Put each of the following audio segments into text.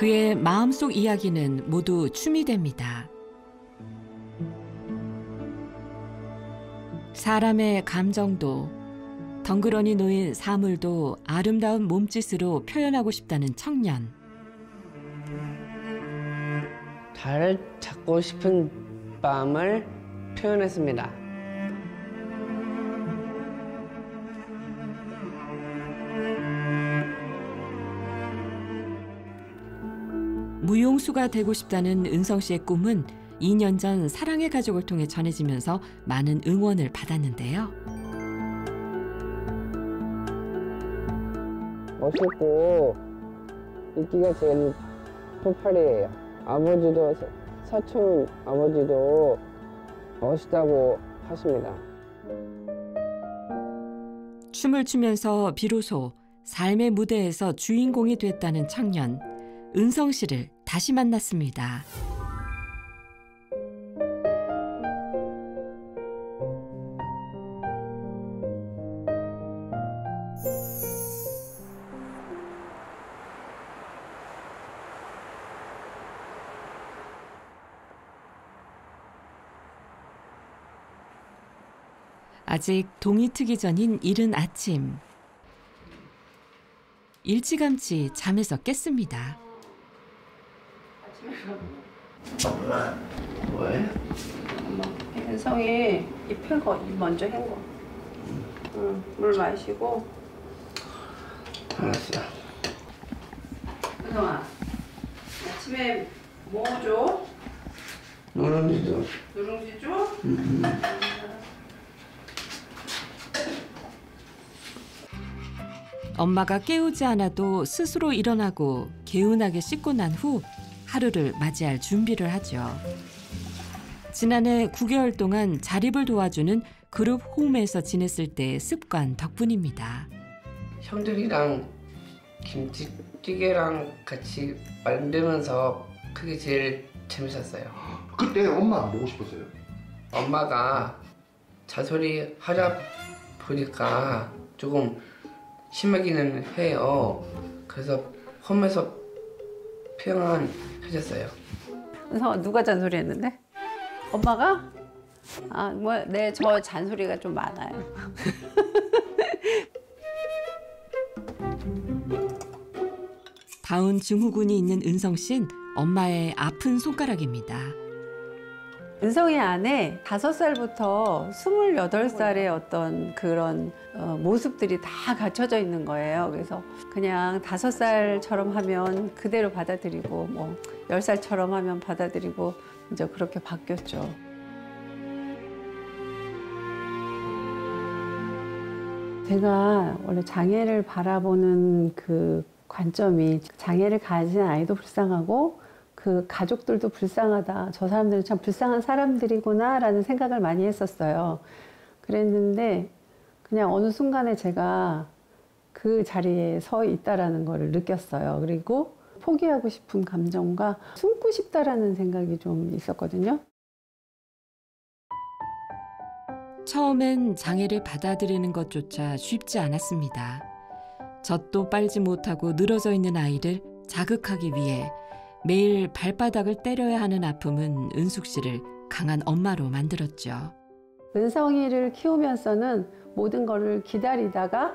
그의 마음속 이야기는 모두 춤이 됩니다. 사람의 감정도 덩그러니 놓인 사물도 아름다운 몸짓으로 표현하고 싶다는 청년. 달 찾고 싶은 밤을 표현했습니다. 무용수가 되고 싶다는 은성 씨의 꿈은 2년 전 사랑의 가족을 통해 전해지면서 많은 응원을 받았는데요. 멋있고 인기가 제일 폭발이에요. 아버지도 사촌 아버지도 멋있다고 하십니다. 춤을 추면서 비로소 삶의 무대에서 주인공이 됐다는 청년 은성 씨를 다시 만났습니다. 아직 동이 트기 전인 이른 아침. 일찌감치 잠에서 깼습니다. 엄마, 뭐해? 엄마, 은성이 입 헹궈, 입 먼저 헹궈. 응, 물 마시고. 알았어. 은성아, 아침에 뭐 줘? 누룽지 줘. 누룽지 줘? 응. 엄마가 깨우지 않아도 스스로 일어나고 개운하게 씻고 난 후 하루를 맞이할 준비를 하죠. 지난해 9개월 동안 자립을 도와주는 그룹 홈에서 지냈을 때의 습관 덕분입니다. 형들이랑 김치찌개랑 같이 만들면서 그게 제일 재밌었어요. 그때 엄마 보고 싶었어요? 엄마가 잔소리 하다 보니까 조금 심하기는 해요. 그래서 홈에서 표현해줬어요. 은성아, 누가 잔소리 했는데? 엄마가? 아, 뭐, 네, 저 잔소리가 좀 많아요. 다운 증후군이 있는 은성 씨는 엄마의 아픈 손가락입니다. 은성이 안에 5살부터 28살의 어떤 그런 모습들이 다 갖춰져 있는 거예요. 그래서 그냥 5살처럼 하면 그대로 받아들이고 뭐 10살처럼 하면 받아들이고 이제 그렇게 바뀌었죠. 제가 원래 장애를 바라보는 그 관점이 장애를 가진 아이도 불쌍하고 그 가족들도 불쌍하다. 저 사람들은 참 불쌍한 사람들이구나라는 생각을 많이 했었어요. 그랬는데 그냥 어느 순간에 제가 그 자리에 서 있다라는 거를 느꼈어요. 그리고 포기하고 싶은 감정과 숨고 싶다라는 생각이 좀 있었거든요. 처음엔 장애를 받아들이는 것조차 쉽지 않았습니다. 젖도 빨지 못하고 늘어져 있는 아이를 자극하기 위해 매일 발바닥을 때려야 하는 아픔은 은숙 씨를 강한 엄마로 만들었죠. 은성이를 키우면서는 모든 거를 기다리다가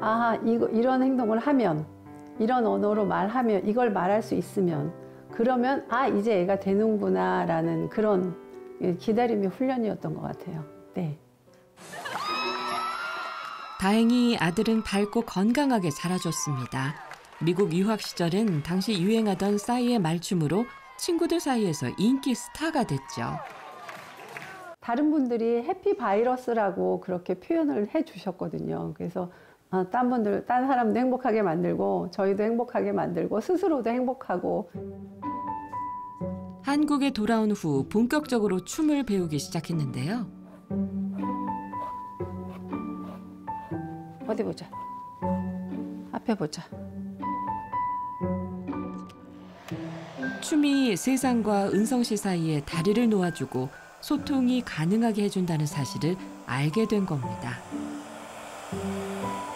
아, 이런 행동을 하면, 이런 언어로 말하면, 이걸 말할 수 있으면 그러면 아, 이제 애가 되는구나 라는 그런 기다림이 훈련이었던 것 같아요. 네. 다행히 아들은 밝고 건강하게 자라줬습니다. 미국 유학 시절엔 당시 유행하던 싸이의 말춤으로 친구들 사이에서 인기 스타가 됐죠. 다른 분들이 해피 바이러스라고 그렇게 표현을 해주셨거든요. 그래서 딴 사람도 행복하게 만들고 저희도 행복하게 만들고 스스로도 행복하고. 한국에 돌아온 후 본격적으로 춤을 배우기 시작했는데요. 어디 보자. 앞에 보자. 춤이 세상과 은성 씨 사이에 다리를 놓아주고 소통이 가능하게 해준다는 사실을 알게 된 겁니다.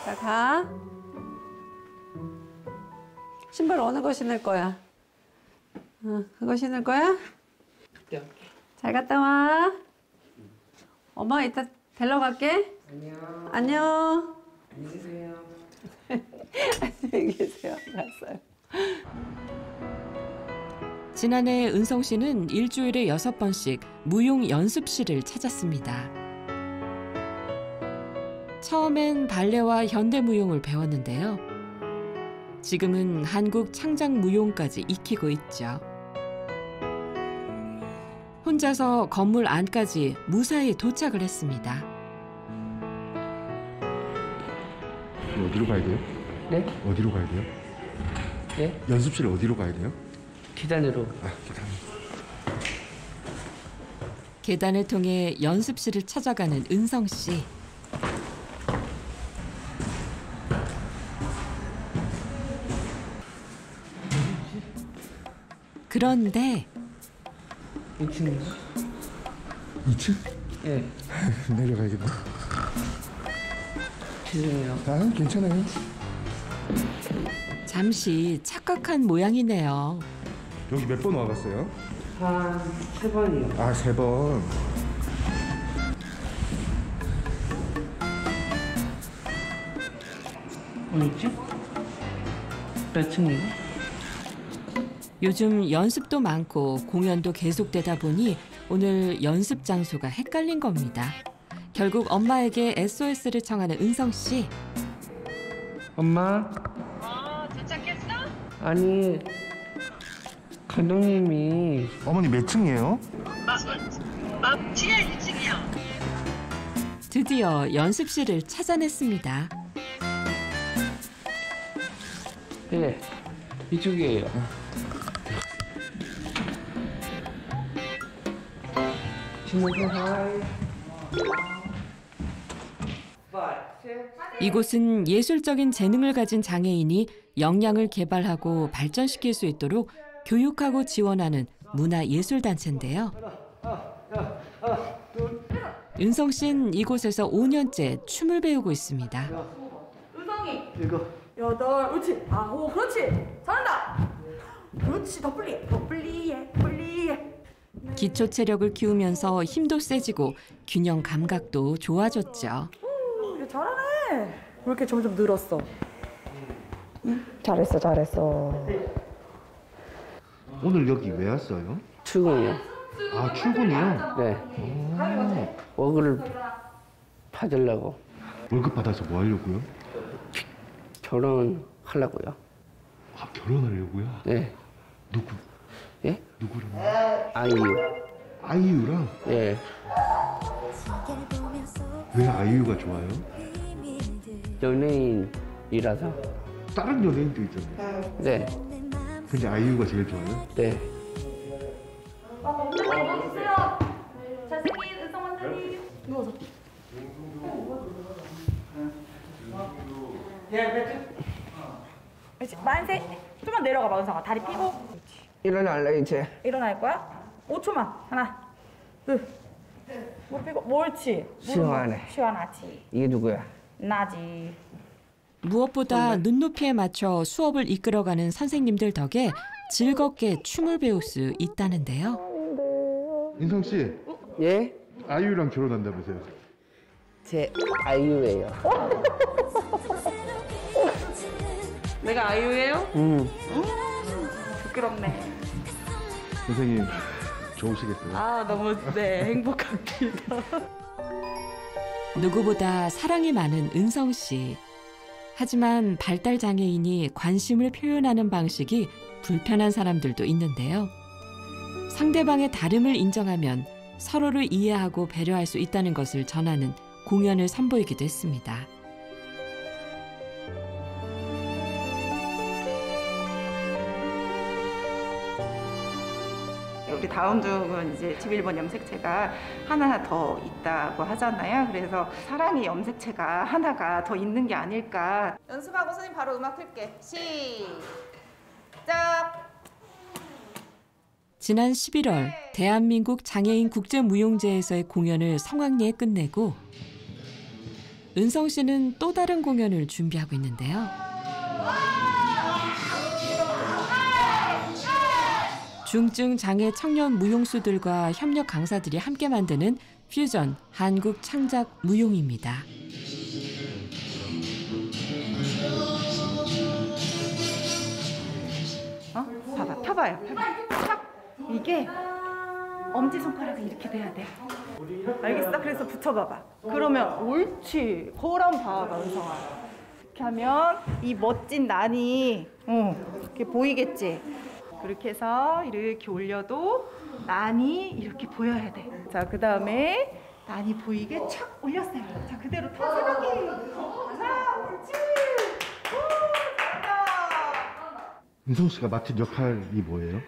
자, 가. 신발 어느 거 신을 거야? 그거 신을 거야? 그때 할게. 잘 갔다 와. 엄마 이따 데리러 갈게. 안녕. 안녕. 안녕히 계세요. 안녕히 계세요. 알았어요. 지난해 은성 씨는 일주일에 6번씩 무용 연습실을 찾았습니다. 처음엔 발레와 현대무용을 배웠는데요. 지금은 한국 창작무용까지 익히고 있죠. 혼자서 건물 안까지 무사히 도착을 했습니다. 어디로 가야 돼요? 네? 어디로 가야 돼요? 네? 연습실 어디로 가야 돼요? 계단으로. 아, 계단. 계단을 통해 연습실을 찾아가는 은성 씨. 그런데 2층이요. 2층? 예. 내려가야겠다. 죄송해요. 아, 괜찮아요. 잠시 착각한 모양이네요. 여기 몇 번 와봤어요? 한 3번이요. 아, 3번. 어디 있지? 몇 층이요? 요즘 연습도 많고 공연도 계속되다 보니 오늘 연습 장소가 헷갈린 겁니다. 결국 엄마에게 SOS를 청하는 은성 씨. 엄마. 도착했어? 아니. 감독님이. 어머니 몇 층이에요? 지하 2층이요. 드디어 연습실을 찾아냈습니다. 네, 이쪽이에요. 이곳은 예술적인 재능을 가진 장애인이 역량을 개발하고 발전시킬 수 있도록 교육하고 지원하는 문화예술단체인데요. 은성 씨는 이곳에서 5년째 춤을 배우고 있습니다. 은성이. 7, 8, 그렇지. 9, 그렇지. 잘한다. 그렇지. 더 플리해. 더 플리해. 플리해. 기초 체력을 키우면서 힘도 세지고 균형 감각도 좋아졌죠. 잘하네. 왜 이렇게 점점 늘었어? 응? 잘했어, 잘했어. 오늘 여기 왜 왔어요? 출근이요. 아, 출근이요? 네. 월급을 받으려고. 월급 받아서 뭐 하려고요? 결혼하려고요. 아, 결혼하려고요? 네. 누구? 예? 누구랑? 아이유. 아이유랑? 예. 왜 아이유가 좋아요? 연예인이라서. 다른 연예인도 있잖아요. 네. 근데 아이유가 제일 좋아요? 네. 잘생긴 은성 원장님. 누워서. 그렇지. 만세. 좀만 내려가봐, 은성아. 다리 펴고. 일어날래 이제. 일어날 거야? 5초만. 하나, 둘. 못 빼고. 옳지. 시원하네. 시원하지. 이게 누구야? 나지. 무엇보다 눈높이에 맞춰 수업을 이끌어가는 선생님들 덕에 즐겁게 춤을 배울 수 있다는데요. 인성 씨. 예? 아이유랑 결혼한다면서요? 제 아이유예요. 내가 아이유예요? 부끄럽네. 선생님, 좋으시겠어요? 아, 너무 네, 행복합니다. 누구보다 사랑이 많은 은성 씨. 하지만 발달 장애인이 관심을 표현하는 방식이 불편한 사람들도 있는데요. 상대방의 다름을 인정하면 서로를 이해하고 배려할 수 있다는 것을 전하는 공연을 선보이기도 했습니다. 우리 다음 중은 이제 11번 염색체가 하나 더 있다고 하잖아요. 그래서 사랑의 염색체가 하나가 더 있는 게 아닐까. 연습하고 선생님 바로 음악 틀게. 시작! 지난 11월 대한민국 장애인 국제무용제에서의 공연을 성황리에 끝내고 은성 씨는 또 다른 공연을 준비하고 있는데요. 중증 장애 청년 무용수들과 협력 강사들이 함께 만드는 퓨전 한국 창작 무용입니다. 어? 봐봐, 펴봐요. 이게 엄지손가락이 이렇게 돼야 돼. 알겠어? 그래서 붙여봐봐. 그러면 옳지. 거울 한번 봐봐, 은성아. 이렇게 하면 이 멋진 난이 이렇게 보이겠지? 그렇게 해서 이렇게 올려도 난이 이렇게 보여야 돼. 자, 그 다음에 난이 보이게 착 올렸어요. 자, 그대로 턴 생각해. 자, 옳지. 은성 씨가 맡은 역할이 뭐예요?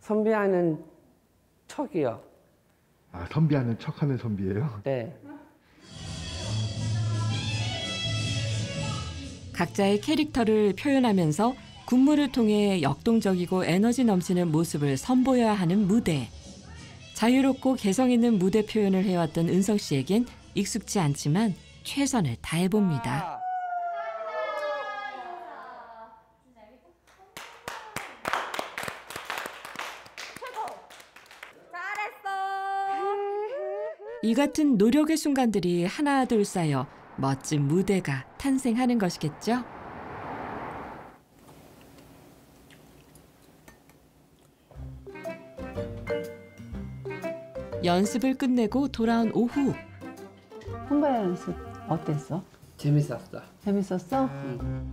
선비하는 척이요. 아, 선비하는 척하는 선비예요? 네. 각자의 캐릭터를 표현하면서 군무를 통해 역동적이고 에너지 넘치는 모습을 선보여야 하는 무대. 자유롭고 개성 있는 무대 표현을 해왔던 은성 씨에겐 익숙지 않지만 최선을 다해봅니다. 이 같은 노력의 순간들이 하나둘 쌓여 멋진 무대가 탄생하는 것이겠죠? 연습을 끝내고 돌아온 오후. 통과의 연습 어땠어? 재밌었어. 재밌었어? 응.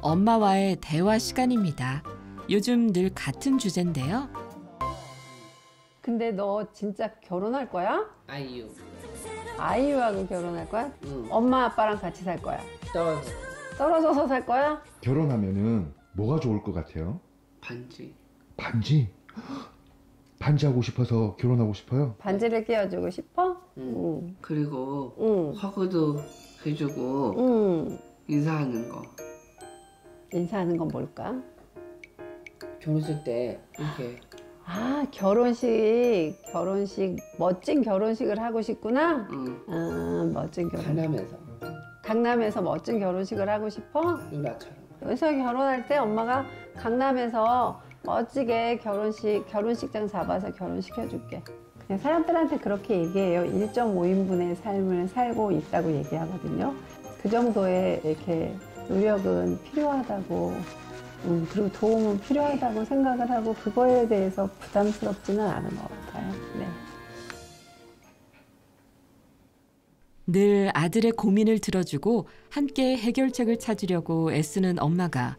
엄마와의 대화 시간입니다. 요즘 늘 같은 주제인데요. 근데 너 진짜 결혼할 거야? 아이유. 아이유하고 결혼할 거야? 응. 엄마 아빠랑 같이 살 거야? 떨어져. 떨어져서 살 거야? 결혼하면은 뭐가 좋을 것 같아요? 반지. 반지? 반지하고 싶어서 결혼하고 싶어요? 반지를 끼워주고 싶어? 응. 그리고 화구도 해주고 인사하는 거. 인사하는 건 뭘까? 결혼식 때 이렇게. 아, 결혼식 멋진 결혼식을 하고 싶구나? 응. 아, 멋진 결혼식. 강남에서. 강남에서 멋진 결혼식을 하고 싶어? 누나처럼. 은성이 결혼할 때 엄마가 강남에서 멋지게 결혼식장 잡아서 결혼시켜줄게. 그냥 사람들한테 그렇게 얘기해요. 1.5인분의 삶을 살고 있다고 얘기하거든요. 그 정도의 이렇게 노력은 필요하다고, 그리고 도움은 필요하다고 생각을 하고, 그거에 대해서 부담스럽지는 않은 것 같아요. 네. 늘 아들의 고민을 들어주고 함께 해결책을 찾으려고 애쓰는 엄마가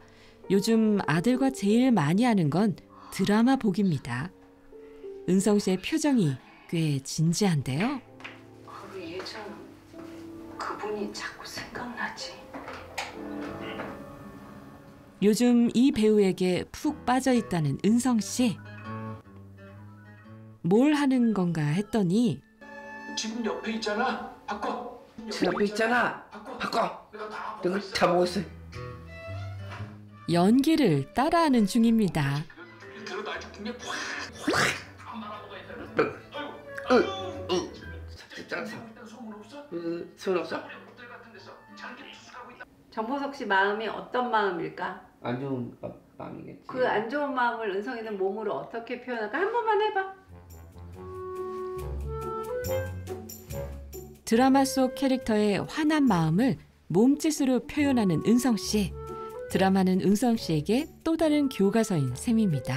요즘 아들과 제일 많이 하는 건 드라마 보기입니다. 은성 씨의 표정이 꽤 진지한데요. 우리 예전 그분이 자꾸 생각나지. 요즘 이 배우에게 푹 빠져 있다는 은성 씨. 뭘 하는 건가 했더니 지금 옆에 있잖아. 바꿔. 옆에 있잖아. 바꿔. 내가 다 보고 있어. 연기를 따라하는 중입니다. 정보석 씨 마음이 어떤 마음일까? 안 좋은 마음이겠지. 그 안 좋은 마음을 은성이는 몸으로 어떻게 표현할까? 한 번만 해봐. 드라마 속 캐릭터의 환한 마음을 몸짓으로 표현하는 은성 씨. 드라마는 은성 씨에게 또 다른 교과서인 셈입니다.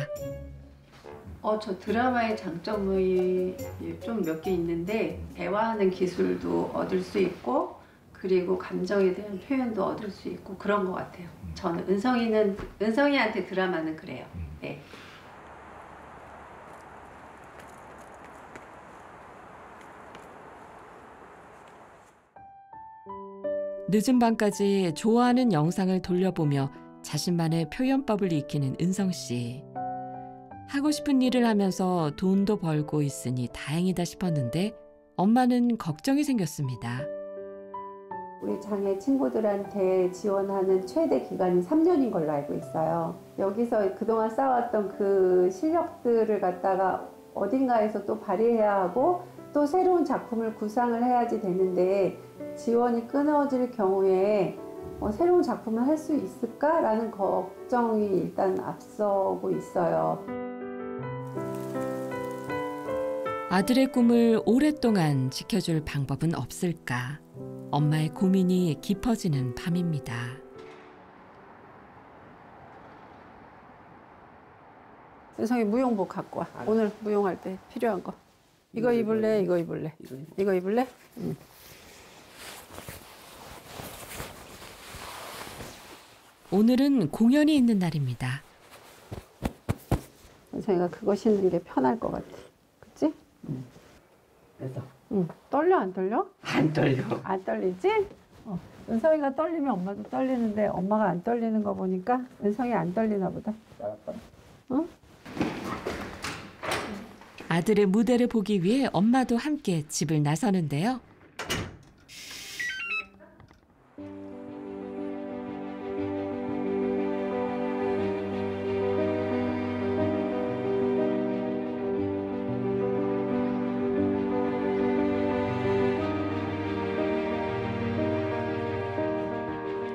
저 드라마의 장점이 좀 몇 개 있는데 대화하는 기술도 얻을 수 있고 그리고 감정에 대한 표현도 얻을 수 있고 그런 것 같아요. 저는 은성이한테 드라마는 그래요. 네. 늦은 밤까지 좋아하는 영상을 돌려보며 자신만의 표현법을 익히는 은성 씨. 하고 싶은 일을 하면서 돈도 벌고 있으니 다행이다 싶었는데 엄마는 걱정이 생겼습니다. 우리 장애 친구들한테 지원하는 최대 기간이 3년인 걸로 알고 있어요. 여기서 그동안 쌓아왔던 그 실력들을 갖다가 어딘가에서 또 발휘해야 하고 또 새로운 작품을 구상을 해야지 되는데 지원이 끊어질 경우에 새로운 작품을 할 수 있을까라는 걱정이 일단 앞서고 있어요. 아들의 꿈을 오랫동안 지켜줄 방법은 없을까? 엄마의 고민이 깊어지는 밤입니다. 은성이 무용복 갖고 와. 오늘 무용할 때 필요한 거. 이거 입을래? 이거 입을래? 이거 입을래? 응. 오늘은 공연이 있는 날입니다. 은성이가 그거 신는 게 편할 것 같아. 그치? 응. 그래서? 응. 떨려, 안 떨려? 안 떨려. 안 떨리지? 어. 은성이가 떨리면 엄마도 떨리는데 엄마가 안 떨리는 거 보니까 은성이 안 떨리나 보다. 응? 아들의 무대를 보기 위해 엄마도 함께 집을 나서는데요.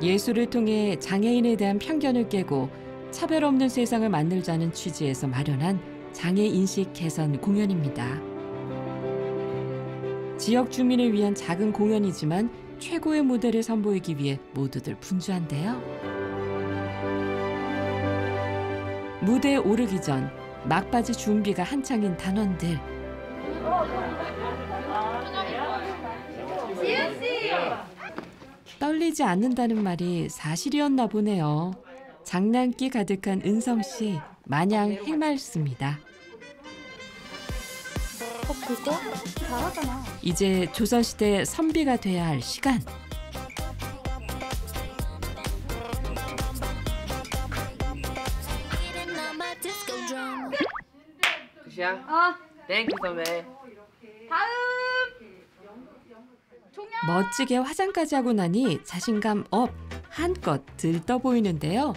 예술을 통해 장애인에 대한 편견을 깨고 차별 없는 세상을 만들자는 취지에서 마련한 장애인식 개선 공연입니다. 지역 주민을 위한 작은 공연이지만 최고의 무대를 선보이기 위해 모두들 분주한데요. 무대에 오르기 전 막바지 준비가 한창인 단원들. 떨리지 않는다는 말이 사실이었나 보네요. 장난기 가득한 은성 씨 마냥 해맑습니다. 이제 조선시대 선비가 돼야 할 시간. 그시야. 땡큐 섬에. 다음. 멋지게 화장까지 하고 나니 자신감 업, 한껏 들떠 보이는데요.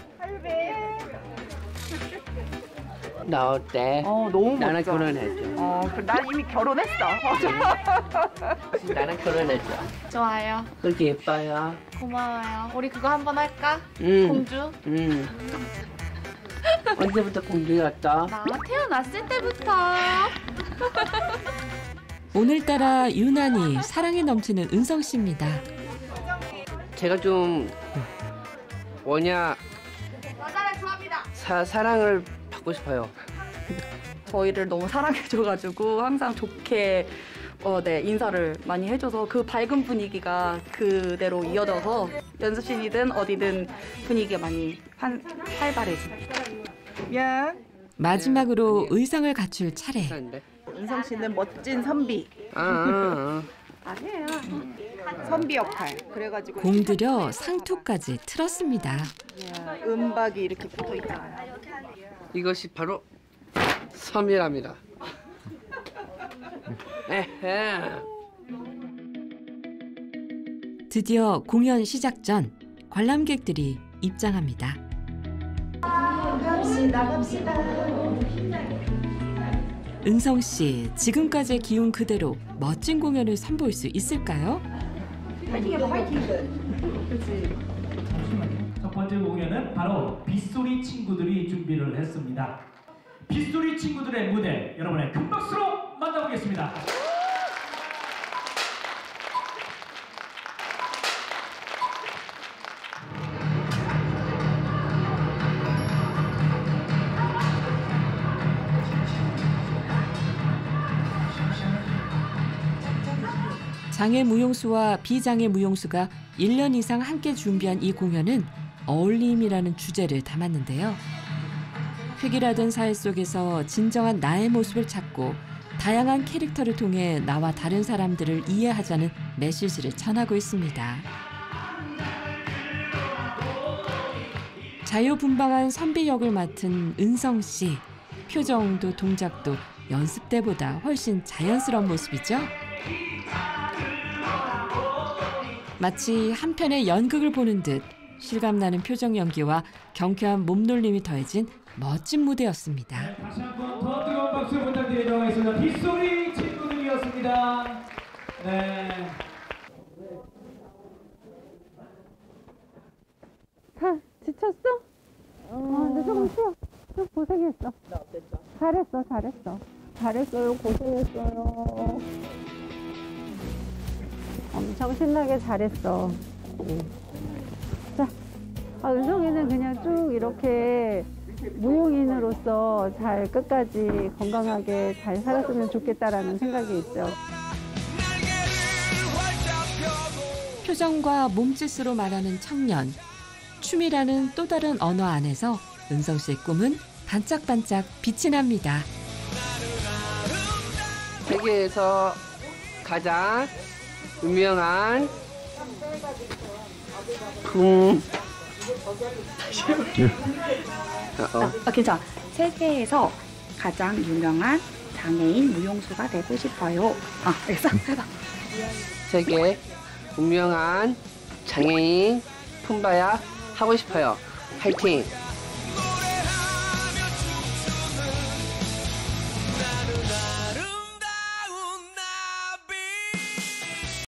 나 어때? 너무 나랑 멋져. 결혼했죠. 난 이미 결혼했어. 나랑 결혼했죠. 좋아요. 그렇게 예뻐요. 고마워요. 우리 그거 한번 할까? 공주? 언제부터 공주였어? 나 태어났을 때부터. 오늘따라 유난히 사랑에 넘치는 은성 씨입니다. 제가 좀 뭐냐 사랑을 받고 싶어요. 저희를 너무 사랑해줘가지고 항상 좋게 인사를 많이 해줘서 그 밝은 분위기가 그대로 이어져서 연습실이든 어디든 분위기가 많이 활발해집니다. 마지막으로 의상을 갖출 차례. 은성 씨는 멋진 선비. 아니에요. 선비 역할. 그래가지고 공들여 상투까지 틀었습니다. 은박이 이렇게 붙어 있잖아요. 이것이 바로 섬이랍니다. 드디어 공연 시작 전 관람객들이 입장합니다. 나갑시다. 은성 씨, 지금까지의 기운 그대로 멋진 공연을 선보일 수 있을까요? 첫 번째 공연은 바로 빗소리 친구들이 준비를 했습니다. 빗소리 친구들의 무대, 여러분의 큰 박수로 만나보겠습니다. 장애 무용수와 비장애 무용수가 1년 이상 함께 준비한 이 공연은 어울림이라는 주제를 담았는데요. 획일하던 사회 속에서 진정한 나의 모습을 찾고 다양한 캐릭터를 통해 나와 다른 사람들을 이해하자는 메시지를 전하고 있습니다. 자유분방한 선비 역을 맡은 은성 씨. 표정도 동작도 연습 때보다 훨씬 자연스러운 모습이죠. 마치 한 편의 연극을 보는 듯 실감나는 표정 연기와 경쾌한 몸놀림이 더해진 멋진 무대였습니다. 네, 다시 한 번 더 뜨거운 박수 부탁드리도록 하겠습니다. 빗소리 친구들이었습니다. 네. 다 지쳤어? 근데 조금 쉬어. 좀 고생했어. 잘했어. 잘했어요. 고생했어요. 엄청 신나게 잘했어. 자, 은성이는 그냥 쭉 이렇게 무용인으로서 잘 끝까지 건강하게 잘 살았으면 좋겠다라는 생각이 있죠. 표정과 몸짓으로 말하는 청년. 춤이라는 또 다른 언어 안에서 은성 씨의 꿈은 반짝반짝 빛이 납니다. 세계에서 가장 유명한 괜찮아. 세계에서 가장 유명한 장애인 무용수가 되고 싶어요. 아, 됐어. 해봐. 세계 유명한 장애인 품바야 하고 싶어요. 파이팅.